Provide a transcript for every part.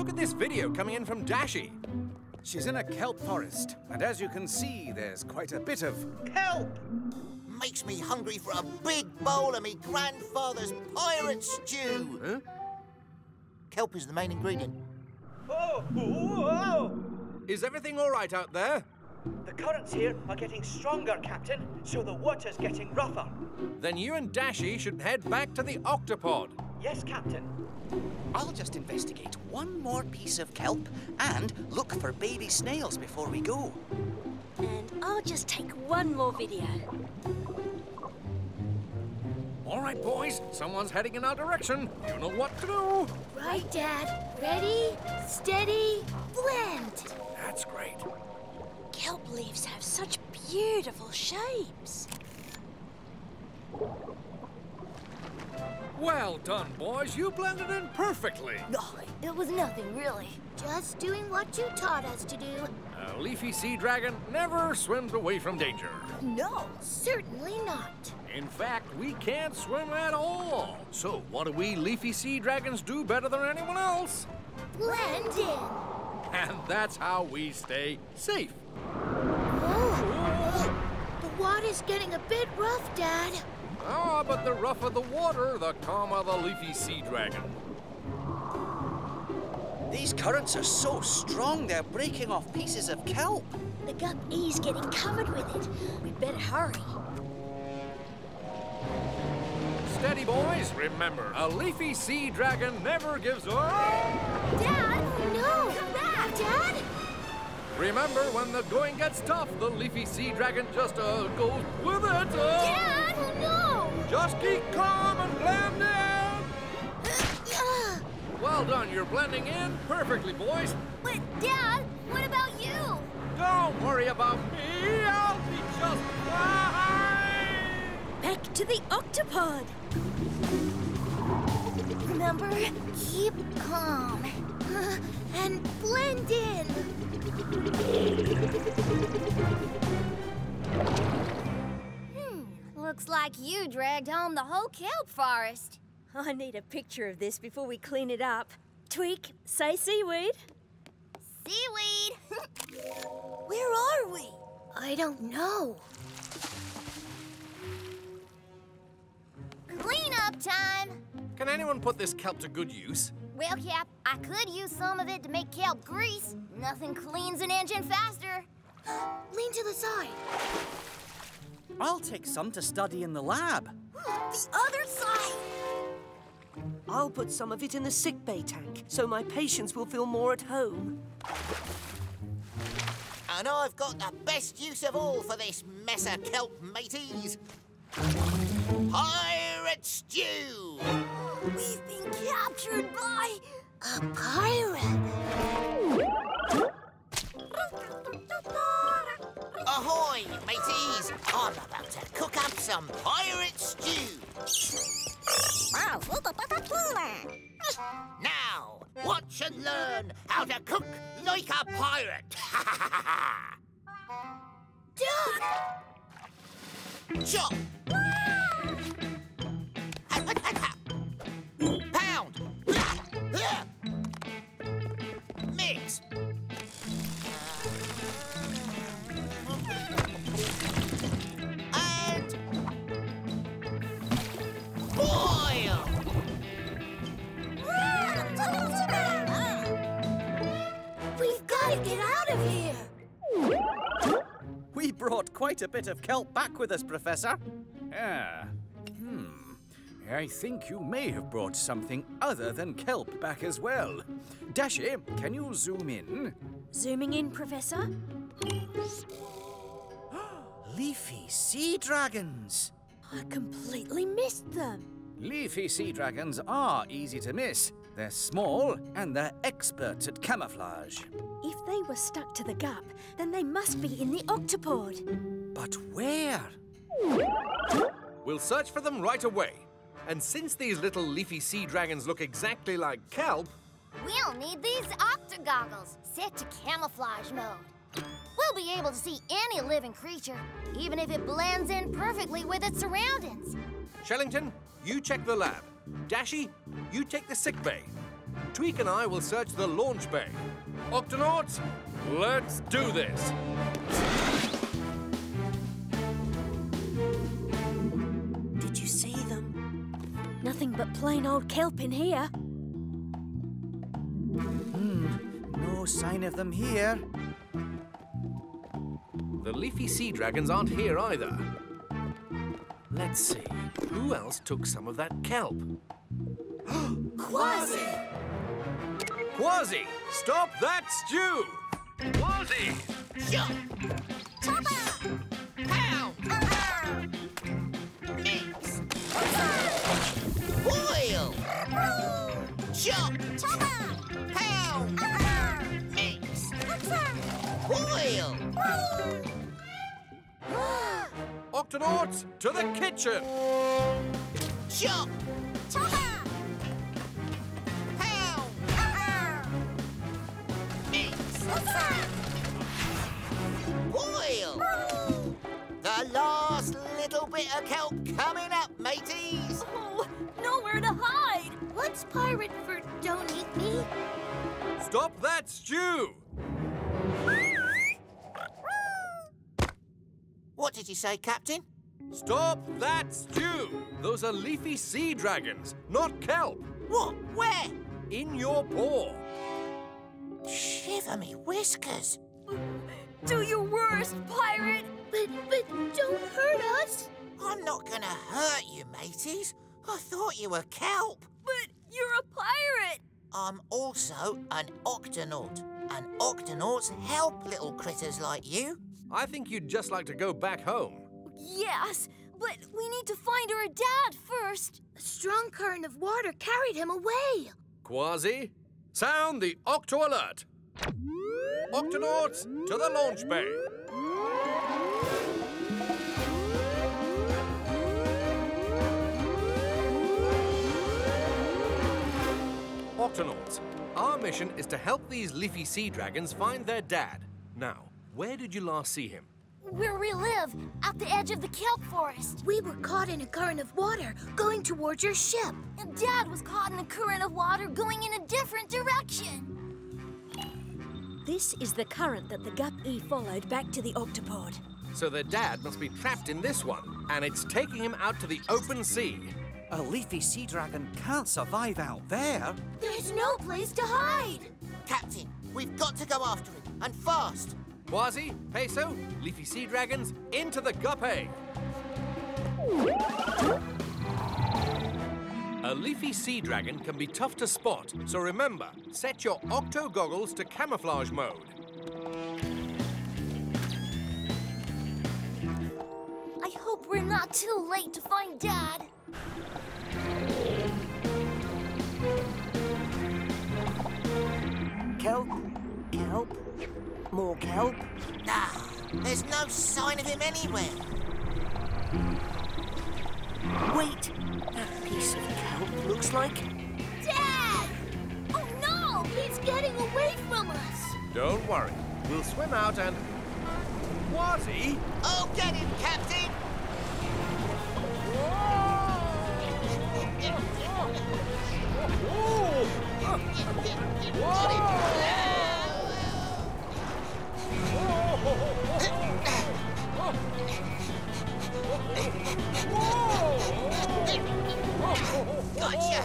Look at this video coming in from Dashi. She's in a kelp forest, and as you can see, there's quite a bit of kelp. Makes me hungry for a big bowl of me grandfather's pirate stew. Huh? Kelp is the main ingredient. Oh, whoa. Is everything all right out there? The currents here are getting stronger, Captain, so the water's getting rougher. Then you and Dashi should head back to the Octopod. Yes, Captain. I'll just investigate one more piece of kelp and look for baby snails before we go. And I'll just take one more video. All right, boys. Someone's heading in our direction. You know what to do. Right, Dad. Ready, steady, blend. That's great. Kelp leaves have such beautiful shapes. Well done, boys. You blended in perfectly. Oh, it was nothing, really. Just doing what you taught us to do. A leafy sea dragon never swims away from danger. No, certainly not. In fact, we can't swim at all. So what do we leafy sea dragons do better than anyone else? Blend in. And that's how we stay safe. The water's getting a bit rough, Dad. Ah, but the rougher the water, the calmer the leafy sea dragon. These currents are so strong, they're breaking off pieces of kelp. The Gup-E's getting covered with it. We'd better hurry. Steady, boys. Remember, a leafy sea dragon never gives up. Dad! No! Come back! Dad! Remember, when the going gets tough, the leafy sea dragon just goes with it. Dad! No! Just keep calm and blend in. Well done. You're blending in perfectly, boys. But, Dad, what about you? Don't worry about me. I'll be just fine. Back to the Octopod. Remember, keep calm and blend in. Looks like you dragged home the whole kelp forest. I need a picture of this before we clean it up. Tweak, say seaweed. Seaweed! Where are we? I don't know. Clean up time! Can anyone put this kelp to good use? Well, Cap, I could use some of it to make kelp grease. Nothing cleans an engine faster. Lean to the side. I'll take some to study in the lab. The other side! I'll put some of it in the sickbay tank, so my patients will feel more at home. And I've got the best use of all for this mess of kelp, mateys. Pirate stew! We've been captured by a pirate. Ahoy, mateys! I'm about to cook up some pirate stew. Now, watch and learn how to cook like a pirate. Duck! Chop! Pound! Mix! And... boil! We've got to get out of here! We brought quite a bit of kelp back with us, Professor. Ah. I think you may have brought something other than kelp back as well. Dashi, can you zoom in? Zooming in, Professor. Leafy sea dragons! I completely missed them. Leafy sea dragons are easy to miss. They're small and they're experts at camouflage. If they were stuck to the Gup, then they must be in the Octopod. But where? We'll search for them right away. And since these little leafy sea dragons look exactly like kelp... we'll need these octogoggles set to camouflage mode. We'll be able to see any living creature, even if it blends in perfectly with its surroundings. Shellington, you check the lab. Dashi, you take the sick bay. Tweak and I will search the launch bay. Octonauts, let's do this! Did you see them? Nothing but plain old kelp in here. No sign of them here. The leafy sea dragons aren't here either. Let's see, who else took some of that kelp? Kwazii! Kwazii, stop that stew! Kwazii! Shoo! Chopper! Pow! Mix! Boil! Chop! Chopper! Pow! Mix! Boil! Octonauts, to the kitchen! Chop! Chopper! Boil! The last little bit of kelp coming up, mateys! Oh, nowhere to hide! What's pirate for don't eat me? Stop that stew! What did you say, Captain? Stop that stew! Those are leafy sea dragons, not kelp! What? Where? In your paw. Shiver me whiskers! Do your worst, pirate! But don't hurt us! I'm not gonna hurt you, mateys. I thought you were kelp. But you're a pirate! I'm also an octonaut. And octonauts help little critters like you. I think you'd just like to go back home. Yes, but we need to find our dad first. A strong current of water carried him away. Kwazii? Sound the octo alert. Octonauts, to the launch bay. Octonauts, our mission is to help these leafy sea dragons find their dad. Now, where did you last see him? Where we live, at the edge of the kelp forest. We were caught in a current of water going towards your ship. And Dad was caught in a current of water going in a different direction. This is the current that the Gup-E followed back to the Octopod. So their dad must be trapped in this one, and it's taking him out to the open sea. A leafy sea dragon can't survive out there. There's no place to hide. Captain, we've got to go after him, and fast. Kwazii, Peso, leafy sea dragons, into the Gup-E. A leafy sea dragon can be tough to spot, so remember, set your octogoggles to camouflage mode. I hope we're not too late to find Dad. Kelp, kelp. More kelp? Nah, there's no sign of him anywhere. Wait, that piece of kelp looks like... Dad! Oh no, he's getting away from us. Don't worry, we'll swim out and... Kwazii? Oh, get him, Captain! Whoa! Gotcha!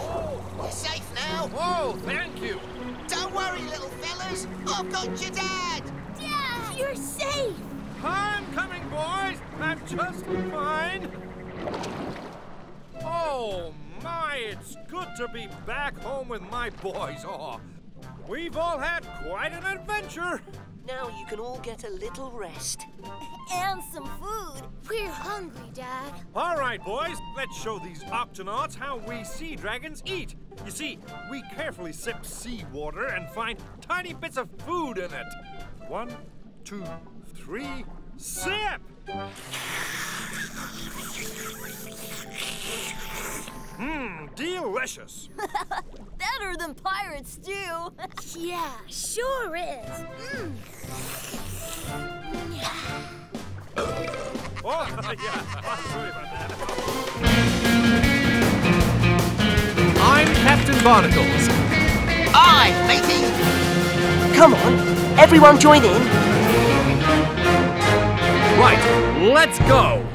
You're safe now! Oh, thank you! Don't worry, little fellas! I've got your dad! Dad! You're safe! I'm coming, boys! I'm just fine! Oh, my! It's good to be back home with my boys. Oh, we've all had quite an adventure! Now you can all get a little rest. And some food. We're hungry, Dad. All right, boys. Let's show these Octonauts how we sea dragons eat. You see, we carefully sip seawater and find tiny bits of food in it. 1, 2, 3, sip! Mmm, delicious. Better than pirate stew. Yeah, sure is. Mm. Oh, yeah, I'm sorry about that. I'm Captain Barnacles. Aye, matey! Come on, everyone join in. Right, let's go!